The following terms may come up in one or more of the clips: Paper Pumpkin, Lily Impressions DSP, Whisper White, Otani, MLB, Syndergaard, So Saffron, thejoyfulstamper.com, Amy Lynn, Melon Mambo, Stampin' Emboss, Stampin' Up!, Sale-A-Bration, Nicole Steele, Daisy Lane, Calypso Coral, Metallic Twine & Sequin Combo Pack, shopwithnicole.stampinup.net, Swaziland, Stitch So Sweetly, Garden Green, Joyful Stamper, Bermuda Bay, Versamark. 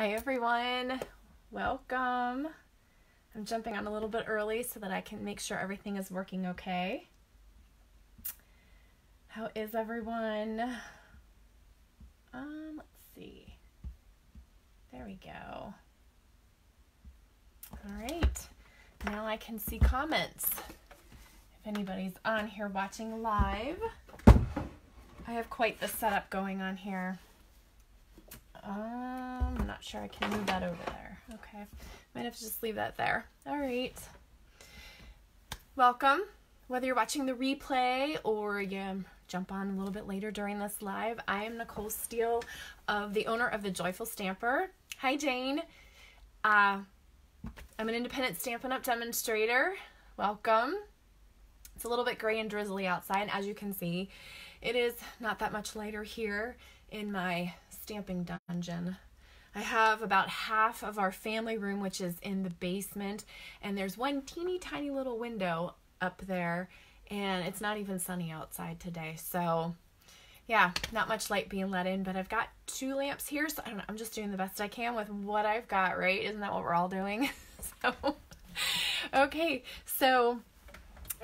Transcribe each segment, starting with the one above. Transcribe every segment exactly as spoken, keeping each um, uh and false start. Hi everyone, welcome. I'm jumping on a little bit early so that I can make sure everything is working okay. How is everyone? Um, let's see. There we go. All right, now I can see comments. If anybody's on here watching live, I have quite the setup going on here. Um, I'm not sure I can move that over there. Okay, might have to just leave that there. All right, welcome. Whether you're watching the replay or you jump on a little bit later during this live, I am Nicole Steele, of the owner of the Joyful Stamper. Hi, Jane. Uh, I'm an independent Stampin' Up! Demonstrator. Welcome. It's a little bit gray and drizzly outside, and as you can see, it is not that much lighter here in my stamping dungeon. I have about half of our family room, which is in the basement, and there's one teeny tiny little window up there, and it's not even sunny outside today, so yeah, not much light being let in, but I've got two lamps here, so I don't know, I'm just doing the best I can with what I've got, right? Isn't that what we're all doing? So, okay, so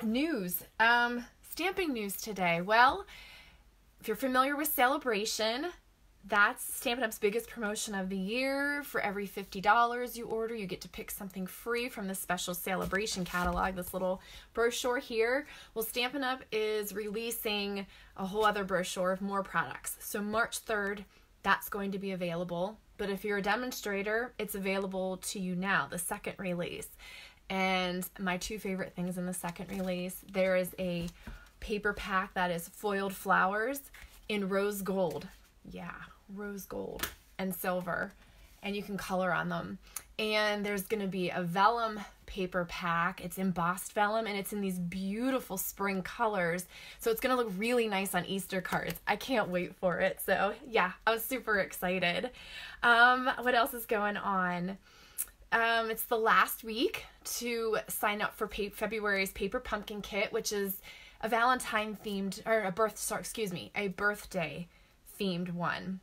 news, um, stamping news today. Well, if you're familiar with Sale-A-Bration, that's Stampin' Up's biggest promotion of the year. For every fifty dollars you order, you get to pick something free from the special Sale-A-Bration catalog, this little brochure here. Well, Stampin' Up! Is releasing a whole other brochure of more products. So March third, that's going to be available. But if you're a demonstrator, it's available to you now, the second release. And my two favorite things in the second release, there is a paper pack that is foiled flowers in rose gold. Yeah, rose gold and silver, and you can color on them. And there's going to be a vellum paper pack. It's embossed vellum, and it's in these beautiful spring colors, so it's going to look really nice on Easter cards. I can't wait for it. So yeah, I was super excited. Um, what else is going on? Um, it's the last week to sign up for pa- February's Paper Pumpkin Kit, which is a Valentine themed, or a birth, sorry, excuse me, a birthday themed one.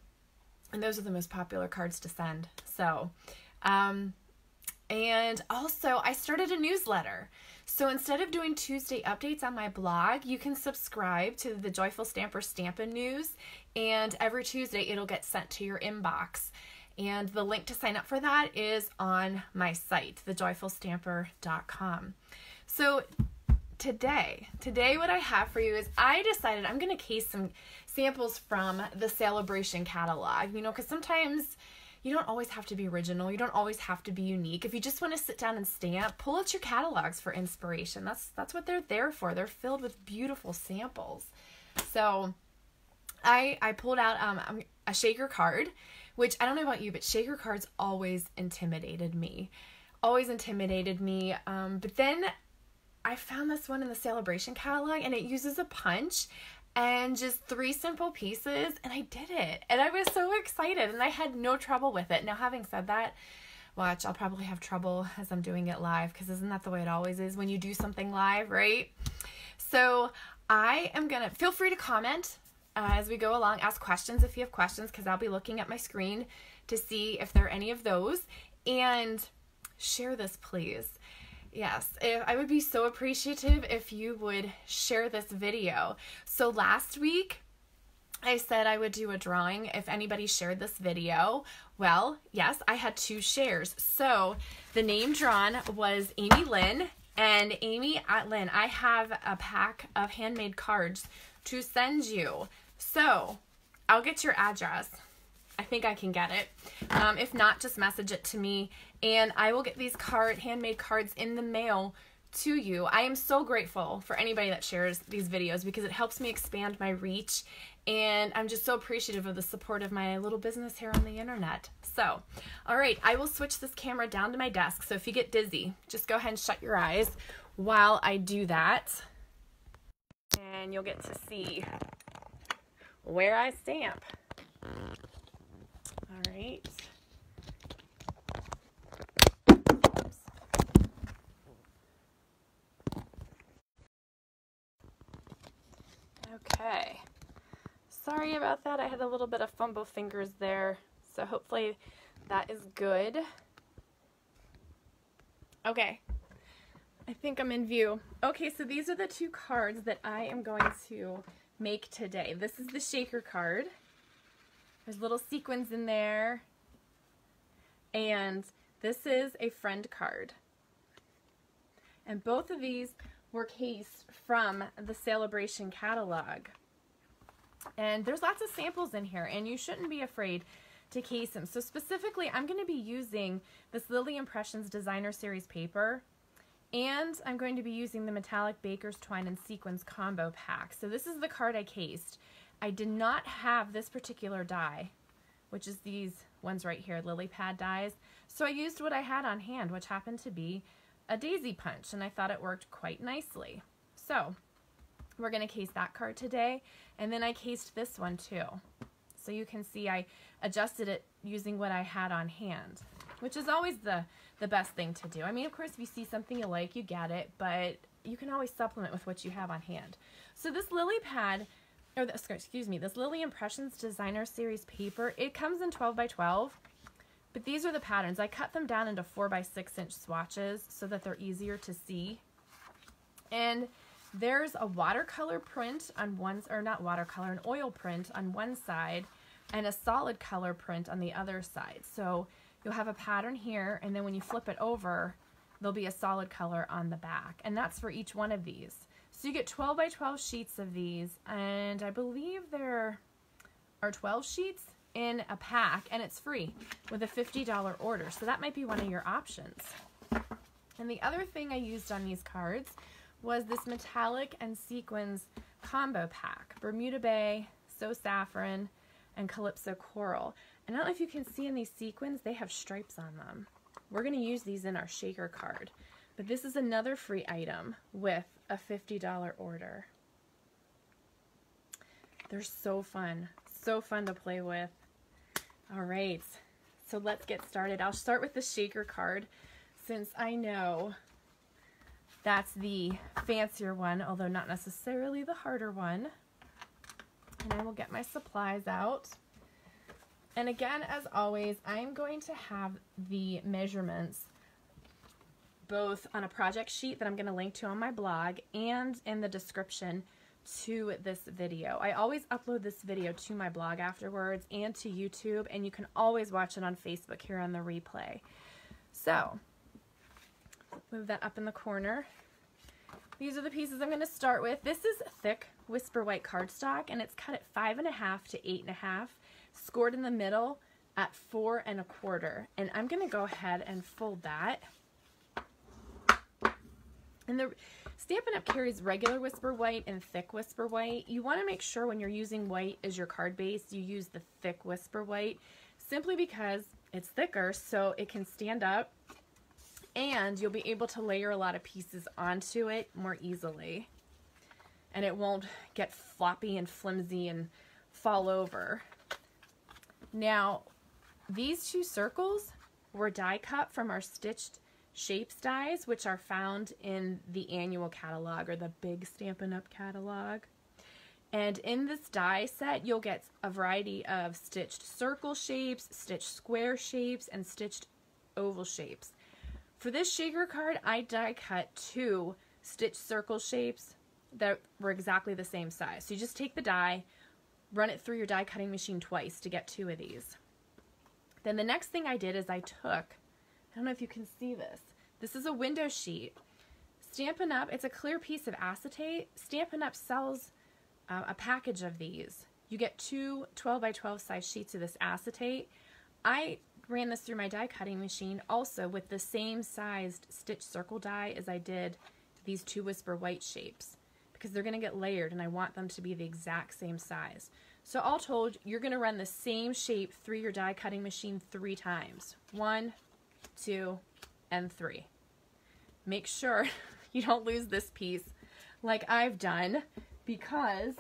And those are the most popular cards to send. So, um, and also I started a newsletter. So instead of doing Tuesday updates on my blog, you can subscribe to the Joyful Stamper Stampin' News, and every Tuesday it'll get sent to your inbox. And the link to sign up for that is on my site, the joyful stamper dot com. So today, today what I have for you is I decided I'm going to case some samples from the Sale-A-Bration catalog, you know, because sometimes you don't always have to be original. You don't always have to be unique. If you just want to sit down and stamp, pull out your catalogs for inspiration. That's, that's what they're there for. They're filled with beautiful samples. So I, I pulled out um, a shaker card, which I don't know about you, but shaker cards always intimidated me, always intimidated me. Um, but then I found this one in the Sale-A-Bration catalog, and it uses a punch and just three simple pieces, and I did it, and I was so excited, and I had no trouble with it. Now, having said that, watch, I'll probably have trouble as I'm doing it live, because isn't that the way it always is when you do something live, right? So I am gonna, feel free to comment uh, as we go along, ask questions if you have questions, because I'll be looking at my screen to see if there are any of those, and share this, please. Yes, if, I would be so appreciative if you would share this video. So last week, I said I would do a drawing if anybody shared this video. Well, yes, I had two shares. So the name drawn was Amy Lynn, and Amy at Lynn, I have a pack of handmade cards to send you. So I'll get your address. I think I can get it. Um, if not, just message it to me, and I will get these card, handmade cards in the mail to you. I am so grateful for anybody that shares these videos, because it helps me expand my reach, and I'm just so appreciative of the support of my little business here on the internet. So, all right, I will switch this camera down to my desk, so if you get dizzy, just go ahead and shut your eyes while I do that, and you'll get to see where I stamp. All right. Oops. Okay. Sorry about that. I had a little bit of fumble fingers there. So hopefully That is good. Okay. I think I'm in view. Okay, so these are the two cards that I am going to make today. This is the shaker card. There's little sequins in there. And this is a friend card. And both of these were cased from the Sale-A-Bration catalog. And there's lots of samples in here, and you shouldn't be afraid to case them. So specifically, I'm going to be using this Lily Impressions Designer Series paper, and I'm going to be using the Metallic Baker's Twine and Sequins Combo Pack. So this is the card I cased. I did not have this particular die, which is these ones right here, lily pad dies. So I used what I had on hand, which happened to be a daisy punch, and I thought it worked quite nicely. So we're going to case that card today, and then I cased this one too. So you can see I adjusted it using what I had on hand, which is always the, the best thing to do. I mean, of course, if you see something you like, you get it, but you can always supplement with what you have on hand. So this lily pad, or this, excuse me, this Lily Impressions Designer Series paper, it comes in twelve by twelve, but these are the patterns. I cut them down into four by six inch swatches so that they're easier to see. And there's a watercolor print on one, or not watercolor, an oil print on one side and a solid color print on the other side. So you'll have a pattern here, and then when you flip it over, there'll be a solid color on the back. And that's for each one of these. So you get twelve by twelve sheets of these, and I believe there are twelve sheets in a pack, and it's free with a fifty dollar order. So that might be one of your options. And the other thing I used on these cards was this Metallic and Sequins Combo Pack, Bermuda Bay, So Saffron, and Calypso Coral. And I don't know if you can see in these sequins, they have stripes on them. We're gonna use these in our shaker card, but this is another free item with a fifty dollar order. They're so fun, so fun to play with. All right, so let's get started. I'll start with the shaker card since I know that's the fancier one, although not necessarily the harder one. And I will get my supplies out. And again, as always, I'm going to have the measurements both on a project sheet that I'm going to link to on my blog and in the description to this video. I always upload this video to my blog afterwards and to YouTube, and you can always watch it on Facebook here on the replay. So move that up in the corner. These are the pieces I'm going to start with. This is thick Whisper White cardstock, and it's cut at five and a half to eight and a half, scored in the middle at four and a quarter. And I'm going to go ahead and fold that. And the Stampin' Up! Carries regular Whisper White and thick Whisper White. You want to make sure when you're using white as your card base, you use the thick Whisper White, simply because it's thicker, so it can stand up. And you'll be able to layer a lot of pieces onto it more easily, and it won't get floppy and flimsy and fall over. Now, these two circles were die cut from our stitched shapes dies, which are found in the annual catalog or the big Stampin' Up! Catalog. And in this die set, you'll get a variety of stitched circle shapes, stitched square shapes, and stitched oval shapes. For this shaker card, I die cut two stitched circle shapes that were exactly the same size. So you just take the die, run it through your die cutting machine twice to get two of these. Then the next thing I did is I took, I don't know if you can see this, this is a window sheet. Stampin' Up! It's a clear piece of acetate. Stampin' Up! Sells uh, a package of these. You get two twelve by twelve size sheets of this acetate. I ran this through my die cutting machine also with the same sized stitch circle die as I did these two Whisper White shapes, because they're going to get layered and I want them to be the exact same size. So all told, you're going to run the same shape through your die cutting machine three times. One, two, and three. Make sure you don't lose this piece like I've done, because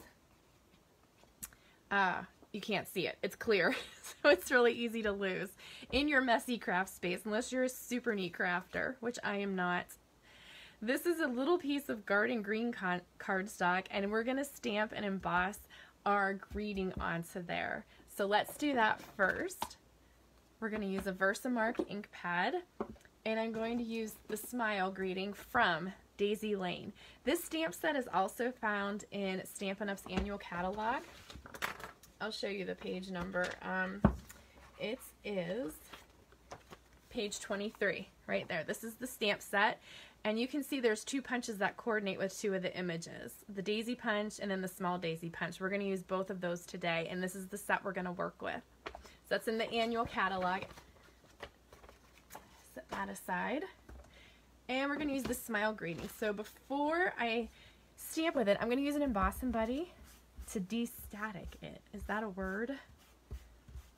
uh, you can't see it. It's clear, so it's really easy to lose in your messy craft space, unless you're a super neat crafter, which I am not. This is a little piece of Garden Green cardstock, and we're going to stamp and emboss our greeting onto there. So let's do that first. We're going to use a Versamark ink pad, and I'm going to use the Smile Greeting from Daisy Lane. This stamp set is also found in Stampin' Up's annual catalog. I'll show you the page number. Um, it is page twenty-three, right there. This is the stamp set, and you can see there's two punches that coordinate with two of the images, the daisy punch and then the small daisy punch. We're going to use both of those today, and this is the set we're going to work with. So that's in the annual catalog. Set that aside. And we're going to use the Smile Greeting. So before I stamp with it, I'm going to use an embossing buddy to de-static it. Is that a word? I'm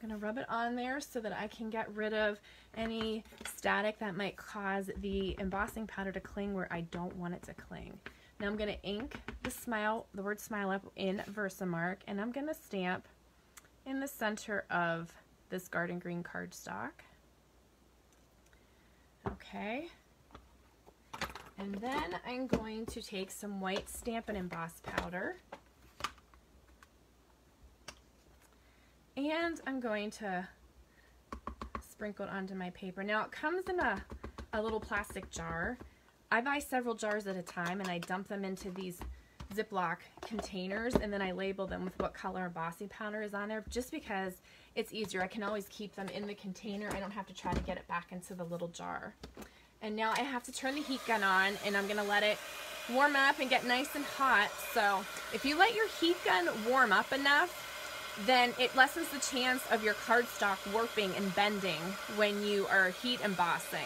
going to rub it on there so that I can get rid of any static that might cause the embossing powder to cling where I don't want it to cling. Now I'm going to ink the smile, the word Smile Up in Versamark, and I'm going to stamp in the center of this Garden Green cardstock. Okay. And then I'm going to take some white Stampin' Emboss powder, and I'm going to sprinkle it onto my paper. Now it comes in a, a little plastic jar. I buy several jars at a time, and I dump them into these Ziploc containers, and then I label them with what color embossing powder is on there, just because it's easier. I can always keep them in the container. I don't have to try to get it back into the little jar. And now I have to turn the heat gun on, and I'm gonna let it warm up and get nice and hot. So if you let your heat gun warm up enough, then it lessens the chance of your cardstock warping and bending when you are heat embossing.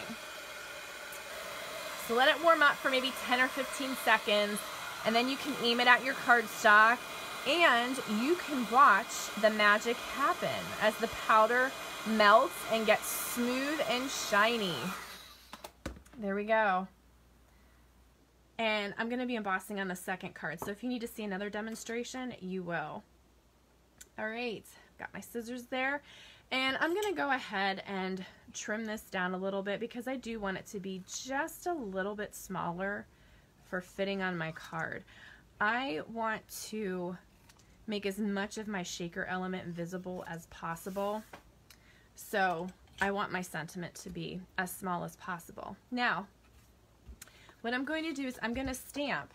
So let it warm up for maybe ten or fifteen seconds, and then you can aim it at your cardstock, and you can watch the magic happen as the powder melts and gets smooth and shiny. There we go. And I'm going to be embossing on the second card, so if you need to see another demonstration, you will. All right, got my scissors there, and I'm going to go ahead and trim this down a little bit because I do want it to be just a little bit smaller for fitting on my card. I want to make as much of my shaker element visible as possible, so I want my sentiment to be as small as possible. Now, what I'm going to do is I'm going to stamp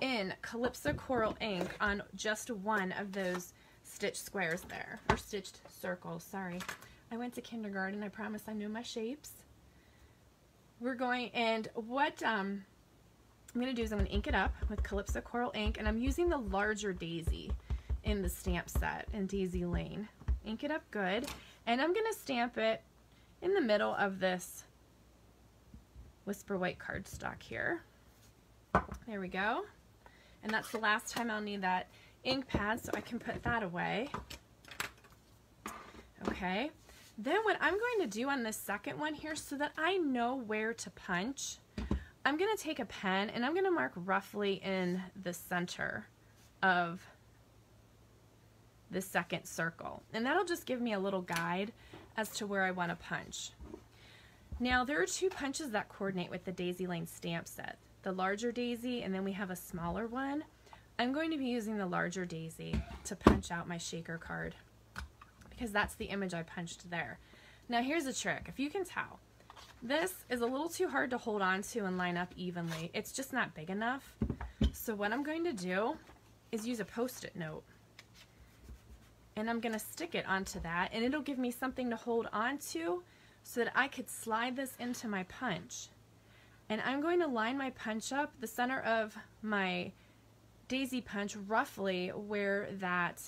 in Calypso Coral ink on just one of those stitched squares there, or stitched circles, sorry. I went to kindergarten, I promise I know my shapes. We're going, and what um, I'm going to do is I'm going to ink it up with Calypso Coral ink, and I'm using the larger daisy in the stamp set in Daisy Lane. Ink it up good. And I'm going to stamp it in the middle of this Whisper White cardstock here. There we go. And that's the last time I'll need that ink pad, so I can put that away. Okay. Then what I'm going to do on this second one here, so that I know where to punch, I'm going to take a pen and I'm going to mark roughly in the center of the second circle, and that'll just give me a little guide as to where I want to punch. Now there are two punches that coordinate with the Daisy Lane stamp set, the larger daisy, and then we have a smaller one. I'm going to be using the larger daisy to punch out my shaker card because that's the image I punched there. Now here's a trick, if you can tell, this is a little too hard to hold on to and line up evenly. It's just not big enough. So what I'm going to do is use a post-it note, and I'm going to stick it onto that, and it'll give me something to hold on to so that I could slide this into my punch. And I'm going to line my punch up, the center of my daisy punch, roughly where that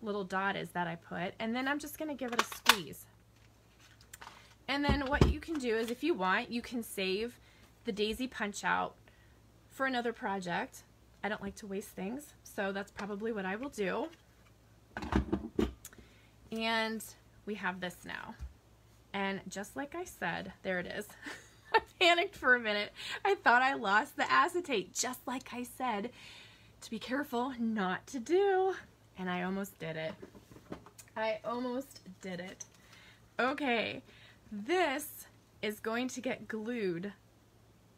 little dot is that I put, and then I'm just going to give it a squeeze. And then what you can do is, if you want, you can save the daisy punch out for another project. I don't like to waste things, so that's probably what I will do. And we have this now, and just like I said, there it is. I panicked for a minute. I thought I lost the acetate, just like I said to be careful not to do, and I almost did it. I almost did it. Okay, this is going to get glued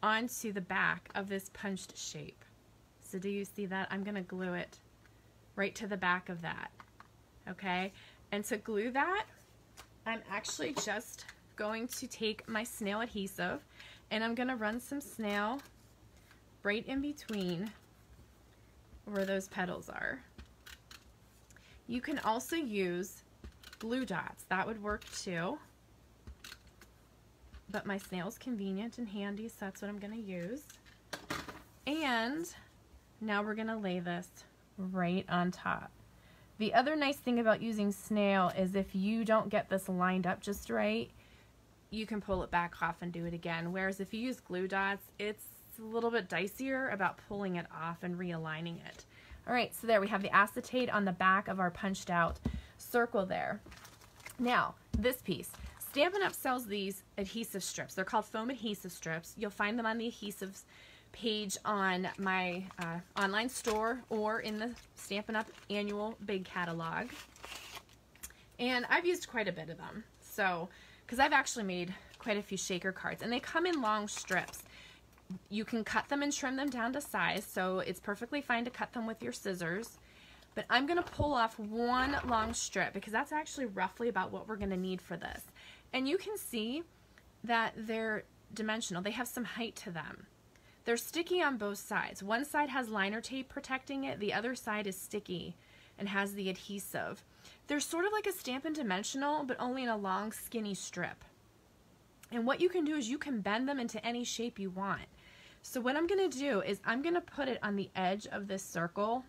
onto the back of this punched shape. So do you see that? I'm gonna glue it right to the back of that. Okay, and to glue that, I'm actually just going to take my snail adhesive and I'm going to run some snail right in between where those petals are. You can also use glue dots. That would work too. But my snail's convenient and handy, so that's what I'm going to use. And now we're going to lay this right on top. The other nice thing about using snail is if you don't get this lined up just right, you can pull it back off and do it again. Whereas if you use glue dots, it's a little bit dicier about pulling it off and realigning it. All right, so there we have the acetate on the back of our punched out circle there. Now, this piece. Stampin' Up! Sells these adhesive strips. They're called foam adhesive strips. You'll find them on the adhesives page on my uh, online store or in the Stampin' Up! Annual Big Catalog. And I've used quite a bit of them. So, because I've actually made quite a few shaker cards. And they come in long strips. You can cut them and trim them down to size, so it's perfectly fine to cut them with your scissors. But I'm going to pull off one long strip because that's actually roughly about what we're going to need for this. And you can see that they're dimensional. They have some height to them. They're sticky on both sides. One side has liner tape protecting it. The other side is sticky and has the adhesive. They're sort of like a Stampin' Dimensional, but only in a long, skinny strip. And what you can do is you can bend them into any shape you want. So what I'm going to do is I'm going to put it on the edge of this circle,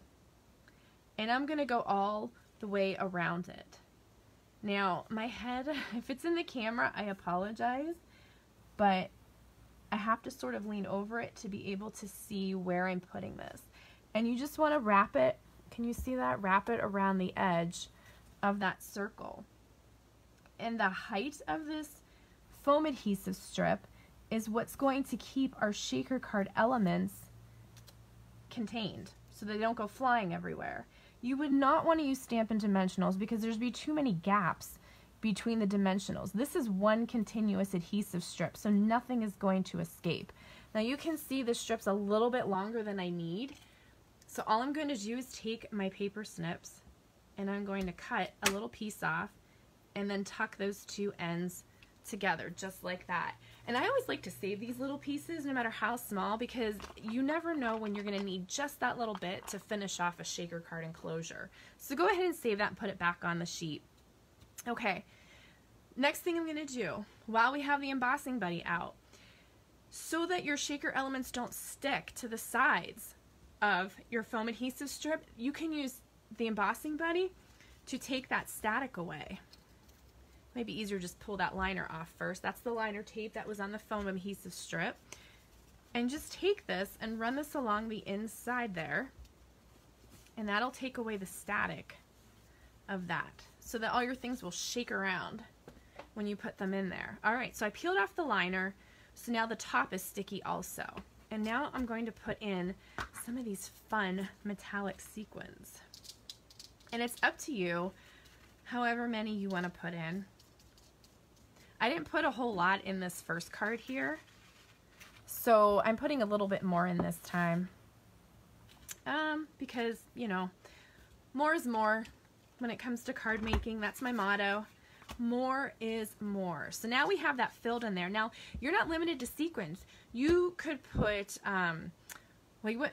and I'm going to go all the way around it. Now, my head, if it's in the camera, I apologize, but I have to sort of lean over it to be able to see where I'm putting this. And you just want to wrap it, can you see that? Wrap it around the edge of that circle. And the height of this foam adhesive strip is what's going to keep our shaker card elements contained so they don't go flying everywhere. You would not want to use Stampin' Dimensionals because there's be too many gaps between the dimensionals. This is one continuous adhesive strip, so nothing is going to escape. Now you can see the strip's a little bit longer than I need, so all I'm going to do is take my paper snips and I'm going to cut a little piece off and then tuck those two ends together just like that. And I always like to save these little pieces no matter how small because you never know when you're going to need just that little bit to finish off a shaker card enclosure. So go ahead and save that and put it back on the sheet. Okay, next thing I'm going to do while we have the embossing buddy out, so that your shaker elements don't stick to the sides of your foam adhesive strip, you can use the embossing buddy to take that static away. Might be easier to just pull that liner off first. That's the liner tape that was on the foam adhesive strip. And just take this and run this along the inside there, and that'll take away the static of that so that all your things will shake around when you put them in there. All right, so I peeled off the liner, so now the top is sticky also. And now I'm going to put in some of these fun metallic sequins. And it's up to you however many you want to put in. I didn't put a whole lot in this first card here, so I'm putting a little bit more in this time. Um, because, you know, more is more when it comes to card making. That's my motto. More is more. So now we have that filled in there. Now, you're not limited to sequins. You could put, um, well, you would,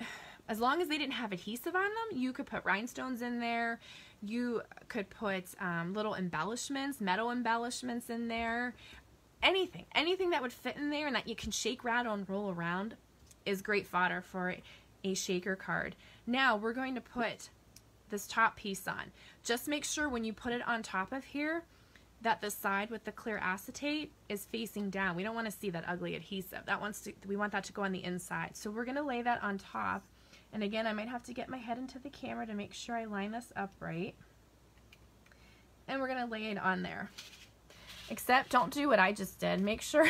as long as they didn't have adhesive on them, you could put rhinestones in there. You could put um, little embellishments, metal embellishments in there. Anything, anything that would fit in there and that you can shake, rattle, and roll around is great fodder for a shaker card. Now we're going to put this top piece on. Just make sure when you put it on top of here that the side with the clear acetate is facing down. We don't want to see that ugly adhesive. That wants to, we want that to go on the inside. So we're going to lay that on top. And again, I might have to get my head into the camera to make sure I line this up right. And we're going to lay it on there. Except don't do what I just did. Make sure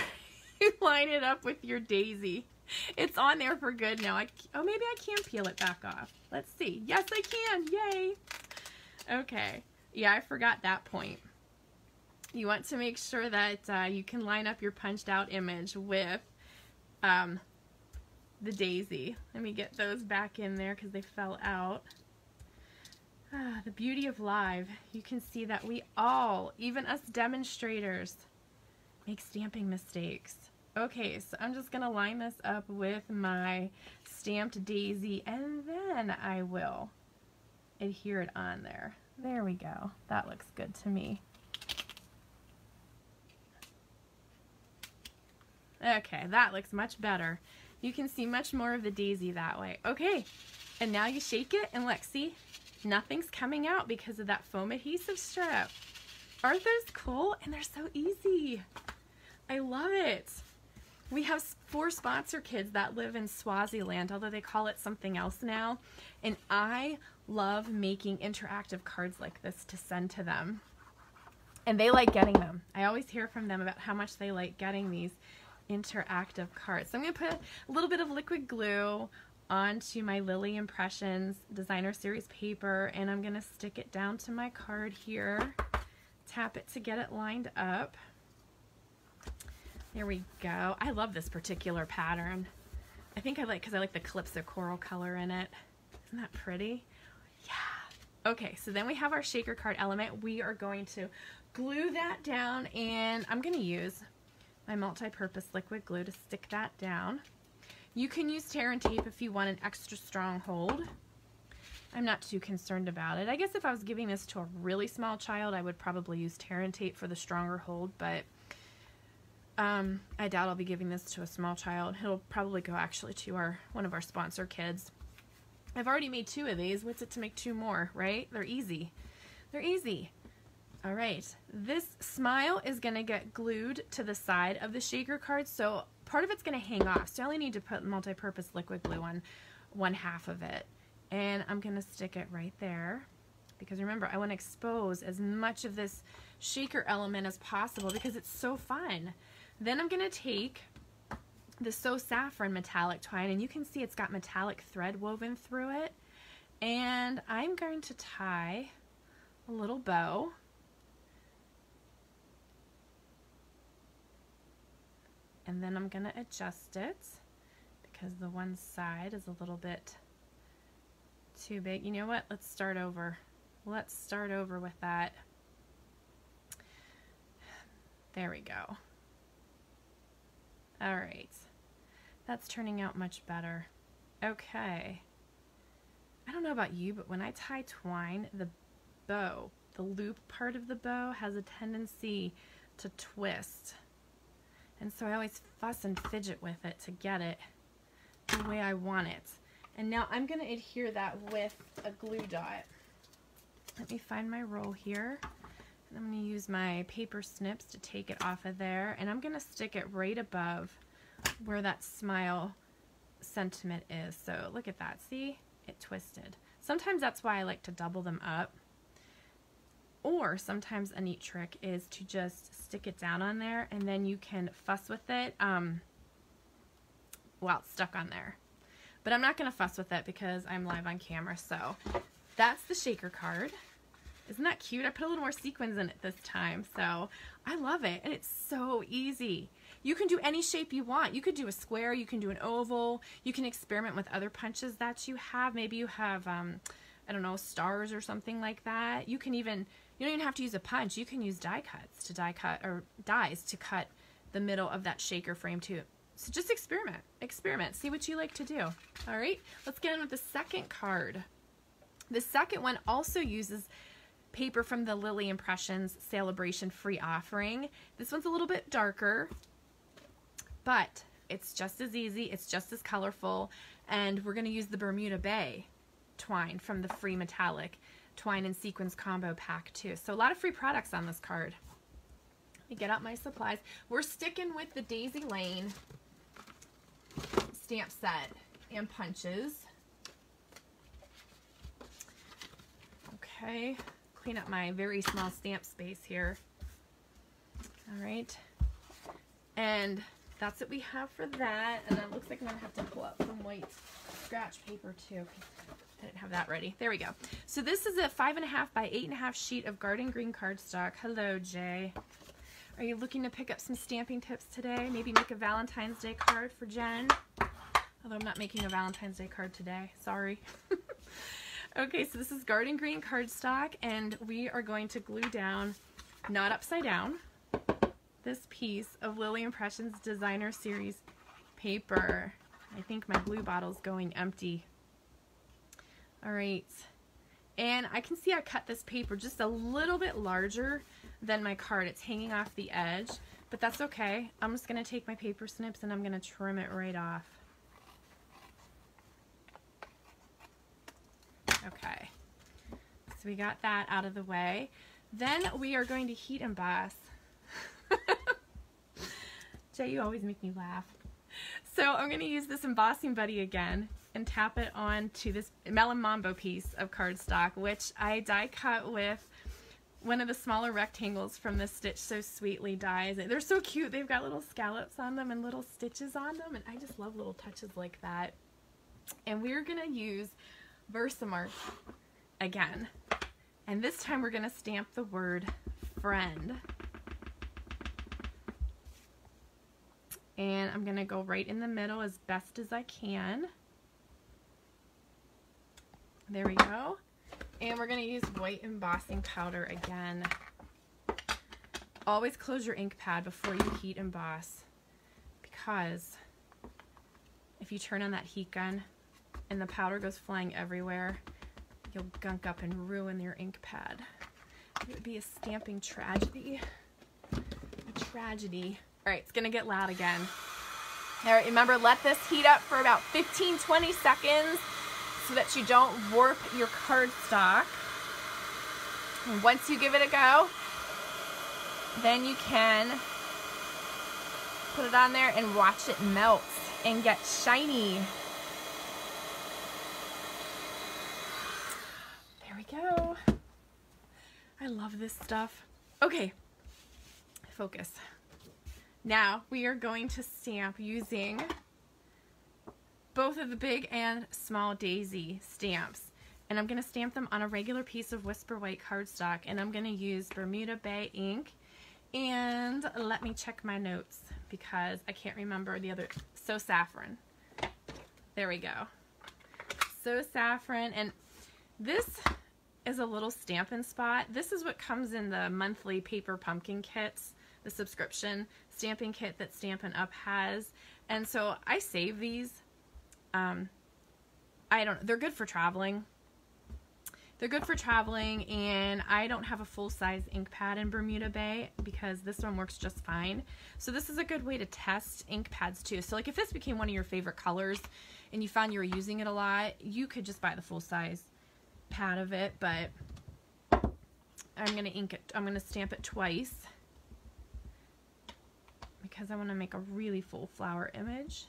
you line it up with your daisy. It's on there for good now. I, oh, maybe I can peel it back off. Let's see. Yes, I can. Yay. Okay. Yeah, I forgot that point. You want to make sure that uh, you can line up your punched out image with um, the daisy. Let me get those back in there because they fell out. Ah, the beauty of live. You can see that we all, even us demonstrators, make stamping mistakes. Okay, so I'm just going to line this up with my stamped daisy, and then I will adhere it on there. There we go. That looks good to me. Okay, that looks much better. You can see much more of the daisy that way. Okay, and now you shake it, and look, see? Nothing's coming out because of that foam adhesive strip. Aren't those cool? And they're so easy. I love it. We have four sponsor kids that live in Swaziland, although they call it something else now, and I love making interactive cards like this to send to them, and they like getting them. I always hear from them about how much they like getting these interactive cards. So I'm going to put a little bit of liquid glue onto my Lily Impressions Designer Series paper, and I'm going to stick it down to my card here, tap it to get it lined up. There we go. I love this particular pattern. I think I like because I like the Calypso Coral color in it. Isn't that pretty? Yeah. Okay, so then we have our shaker card element. We are going to glue that down, and I'm going to use my multi-purpose liquid glue to stick that down. You can use tear and tape if you want an extra strong hold. I'm not too concerned about it. I guess if I was giving this to a really small child, I would probably use tear and tape for the stronger hold, but um, I doubt I'll be giving this to a small child. It'll probably go actually to our one of our sponsor kids. I've already made two of these. What's it to make two more, right? They're easy. They're easy. All right, this smile is going to get glued to the side of the shaker card, so part of it's going to hang off. So I only need to put multi-purpose liquid glue on one half of it, and I'm going to stick it right there because remember, I want to expose as much of this shaker element as possible because it's so fun. Then I'm going to take the So Saffron metallic twine, and you can see it's got metallic thread woven through it, and I'm going to tie a little bow. And then I'm going to adjust it because the one side is a little bit too big. You know what? Let's start over. Let's start over with that. There we go. All right. That's turning out much better. Okay. I don't know about you, but when I tie twine, the bow, the loop part of the bow has a tendency to twist. And so I always fuss and fidget with it to get it the way I want it. And now I'm going to adhere that with a glue dot. Let me find my roll here. And I'm going to use my paper snips to take it off of there. And I'm going to stick it right above where that smile sentiment is. So look at that. See? It twisted. Sometimes that's why I like to double them up. Or sometimes a neat trick is to just stick it down on there, and then you can fuss with it um, while it's stuck on there. But I'm not going to fuss with it because I'm live on camera. So that's the shaker card. Isn't that cute? I put a little more sequins in it this time. So I love it, and it's so easy. You can do any shape you want. You could do a square. You can do an oval. You can experiment with other punches that you have. Maybe you have, um, I don't know, stars or something like that. You can even... You don't even have to use a punch. You can use die cuts to die cut, or dies to cut the middle of that shaker frame too. So just experiment. Experiment. See what you like to do. All right, let's get on with the second card. The second one also uses paper from the Lily Impressions Sale-A-Bration free offering. This one's a little bit darker, but it's just as easy. It's just as colorful, and we're going to use the Bermuda Bay twine from the free metallic twine and sequins combo pack too. So a lot of free products on this card. Let me get out my supplies. We're sticking with the Daisy Lane stamp set and punches. Okay, clean up my very small stamp space here. All right, and that's what we have for that. And it looks like I'm gonna have to pull up some white scratch paper too. I didn't have that ready. There we go. So this is a five and a half by eight and a half sheet of Garden Green cardstock. Hello, Jay. Are you looking to pick up some stamping tips today? Maybe make a Valentine's Day card for Jen. Although I'm not making a Valentine's Day card today. Sorry. Okay, so this is Garden Green cardstock, and we are going to glue down, not upside down, this piece of Lily Impressions Designer Series paper. I think my glue bottle's going empty. All right, and I can see I cut this paper just a little bit larger than my card. It's hanging off the edge, but that's okay. I'm just gonna take my paper snips and I'm gonna trim it right off. Okay, so we got that out of the way. Then we are going to heat emboss. Jay, you always make me laugh. So I'm going to use this embossing buddy again and tap it on to this Melon Mambo piece of cardstock, which I die cut with one of the smaller rectangles from the Stitch So Sweetly dies. They're so cute. They've got little scallops on them and little stitches on them, and I just love little touches like that. And we're going to use Versamark again, and this time we're going to stamp the word friend. And I'm going to go right in the middle as best as I can. There we go. And we're going to use white embossing powder again. Always close your ink pad before you heat emboss, because if you turn on that heat gun and the powder goes flying everywhere, you'll gunk up and ruin your ink pad. It would be a stamping tragedy. A tragedy. All right, it's gonna get loud again. All right, remember, let this heat up for about fifteen to twenty seconds so that you don't warp your cardstock. And once you give it a go, then you can put it on there and watch it melt and get shiny. There we go. I love this stuff. Okay, focus. Now we are going to stamp using both of the big and small Daisy stamps, and I'm going to stamp them on a regular piece of Whisper White cardstock, and I'm going to use Bermuda Bay ink. And let me check my notes because I can't remember the other. So Saffron. There we go. So Saffron, and this is a little Stampin' Spot. This is what comes in the monthly Paper Pumpkin kits, the subscription stamping kit that Stampin' Up! has, and so I save these. Um, I don't. They're good for traveling. They're good for traveling, and I don't have a full-size ink pad in Bermuda Bay because this one works just fine. So this is a good way to test ink pads too. So like if this became one of your favorite colors, and you found you were using it a lot, you could just buy the full-size pad of it. But I'm gonna ink it. I'm gonna stamp it twice, because I want to make a really full flower image.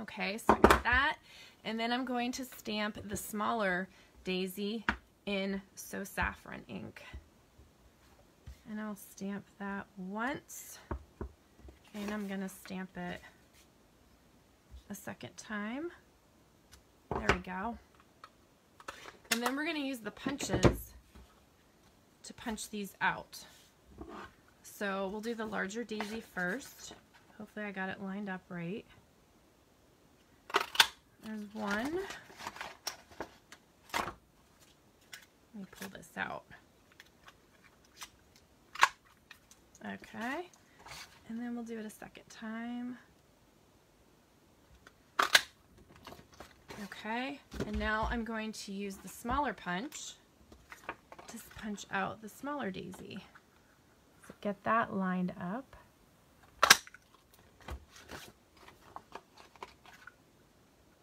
Okay, so I got that. And then I'm going to stamp the smaller Daisy in So Saffron ink. And I'll stamp that once. And I'm going to stamp it a second time. There we go. And then we're going to use the punches to punch these out. So we'll do the larger Daisy first. Hopefully I got it lined up right. There's one. Let me pull this out. Okay. And then we'll do it a second time. Okay. And now I'm going to use the smaller punch to punch out the smaller Daisy. Get that lined up.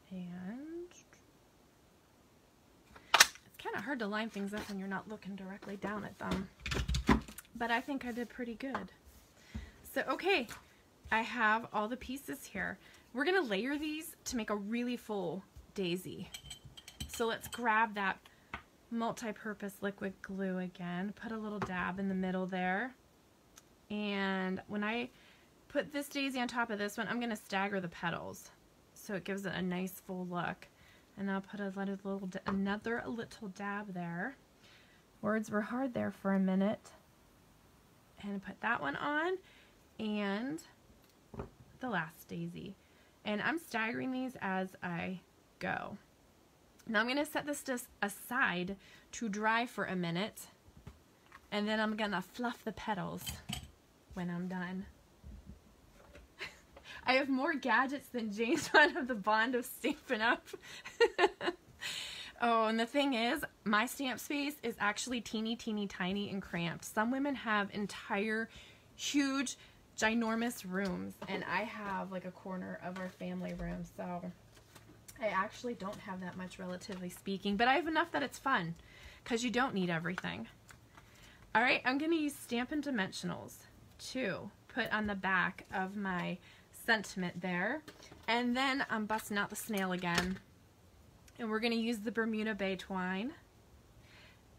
And it's kind of hard to line things up when you're not looking directly down at them. But I think I did pretty good. So, okay, I have all the pieces here. We're going to layer these to make a really full Daisy. So let's grab that multi-purpose liquid glue again. Put a little dab in the middle there. And when I put this daisy on top of this one, I'm going to stagger the petals so it gives it a nice full look. And I'll put a little, another little dab there. Words were hard there for a minute. And put that one on, and the last daisy. And I'm staggering these as I go. Now I'm going to set this just aside to dry for a minute, and then I'm going to fluff the petals when I'm done. I have more gadgets than James one of the Bond of Stampin' Up! Oh, and the thing is, my stamp space is actually teeny, teeny, tiny and cramped. Some women have entire, huge, ginormous rooms, and I have like a corner of our family room, so I actually don't have that much, relatively speaking, but I have enough that it's fun, because you don't need everything. All right, I'm going to use Stampin' Dimensionals to put on the back of my sentiment there, and then I'm busting out the snail again, and we're going to use the Bermuda Bay twine,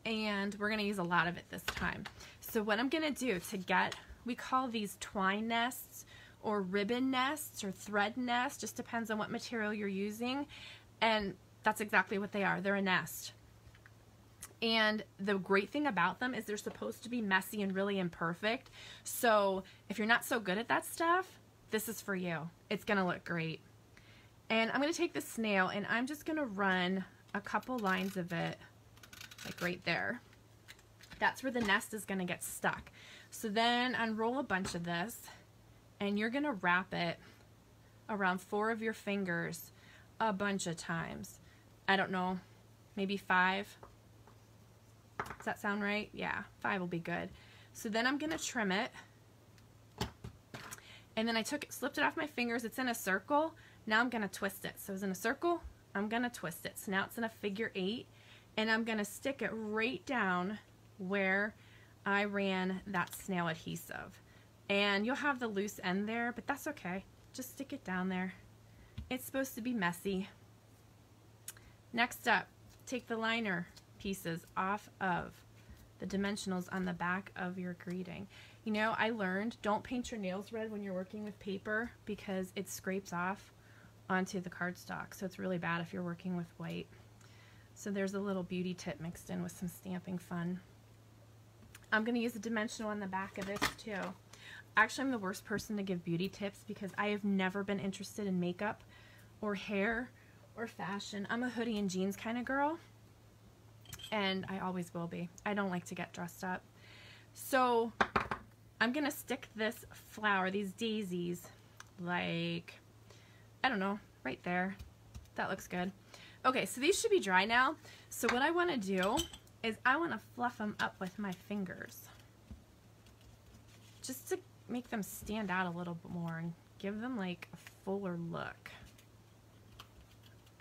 and we're going to use a lot of it this time. So what I'm going to do to get, we call these twine nests or ribbon nests or thread nests, just depends on what material you're using, and that's exactly what they are. They're a nest. And the great thing about them is they're supposed to be messy and really imperfect, so if you're not so good at that stuff, this is for you. It's going to look great. And I'm going to take the snail and I'm just going to run a couple lines of it, like right there. That's where the nest is going to get stuck. So then unroll a bunch of this, and you're going to wrap it around four of your fingers a bunch of times. I don't know, maybe five. Does that sound right? Yeah, five will be good. So then I'm going to trim it. And then I took it, slipped it off my fingers. It's in a circle. Now I'm going to twist it. So it's in a circle. I'm going to twist it. So now it's in a figure eight. And I'm going to stick it right down where I ran that snail adhesive. And you'll have the loose end there, but that's okay. Just stick it down there. It's supposed to be messy. Next up, take the liner pieces off of the dimensionals on the back of your greeting. You know, I learned, don't paint your nails red when you're working with paper because it scrapes off onto the cardstock, so it's really bad if you're working with white. So there's a little beauty tip mixed in with some stamping fun. I'm going to use a dimensional on the back of this too. Actually, I'm the worst person to give beauty tips because I have never been interested in makeup or hair or fashion. I'm a hoodie and jeans kind of girl, and I always will be. I don't like to get dressed up. So I'm going to stick this flower, these daisies, like, I don't know, right there. That looks good. Okay, so these should be dry now. So what I want to do is I want to fluff them up with my fingers just to make them stand out a little bit more and give them like a fuller look.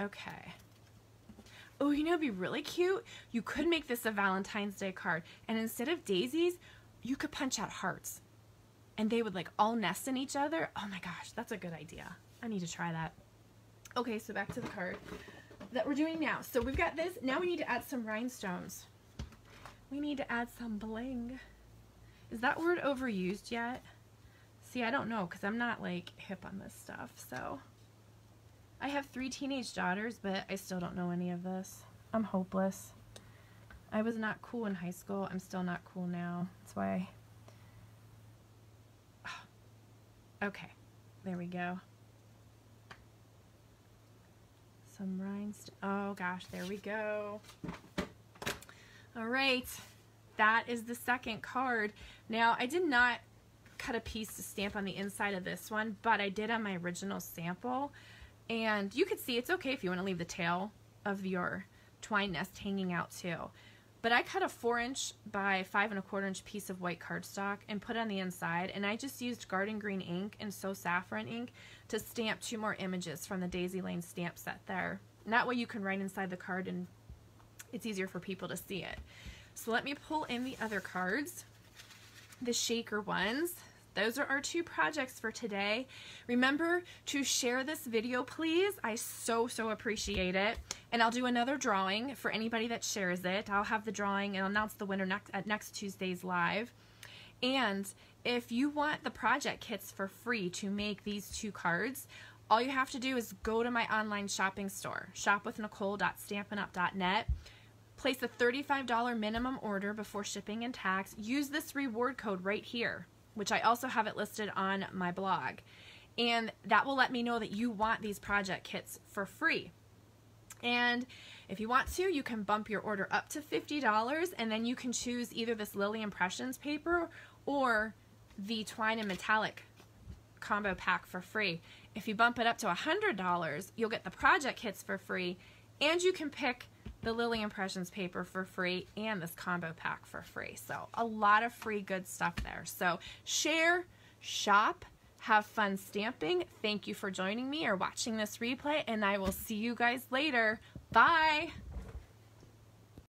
Okay. Oh, you know, it'd be really cute. You could make this a Valentine's Day card, and instead of daisies, you could punch out hearts, and they would like all nest in each other. Oh my gosh, that's a good idea. I need to try that. Okay, so back to the card that we're doing now. So we've got this. Now we need to add some rhinestones. We need to add some bling. Is that word overused yet? See, I don't know because I'm not like hip on this stuff. So I have three teenage daughters, but I still don't know any of this. I'm hopeless. I was not cool in high school. I'm still not cool now. That's why. I... Okay, there we go. Some rhinestones. Oh gosh, there we go. All right, that is the second card. Now, I did not cut a piece to stamp on the inside of this one, but I did on my original sample. And you can see it's okay if you want to leave the tail of your twine nest hanging out too. But I cut a four inch by five and a quarter inch piece of white cardstock and put it on the inside, and I just used Garden Green ink and So Saffron ink to stamp two more images from the Daisy Lane stamp set there. And that way you can write inside the card and it's easier for people to see it. So let me pull in the other cards, the shaker ones. Those are our two projects for today. Remember to share this video, please. I so, so appreciate it. And I'll do another drawing for anybody that shares it. I'll have the drawing and I'll announce the winner next, at next Tuesday's live. And if you want the project kits for free to make these two cards, all you have to do is go to my online shopping store, shop with nicole dot stampin up dot net. Place a thirty-five dollar minimum order before shipping and tax. Use this reward code right here, which I also have it listed on my blog. And that will let me know that you want these project kits for free. And if you want to, you can bump your order up to fifty dollars, and then you can choose either this Lily Impressions paper or the Twine and Metallic Combo Pack for free. If you bump it up to one hundred dollars, you'll get the project kits for free, and you can pick the Lily Impressions paper for free and this combo pack for free. So a lot of free good stuff there. So share, shop, have fun stamping. Thank you for joining me or watching this replay, and I will see you guys later. Bye!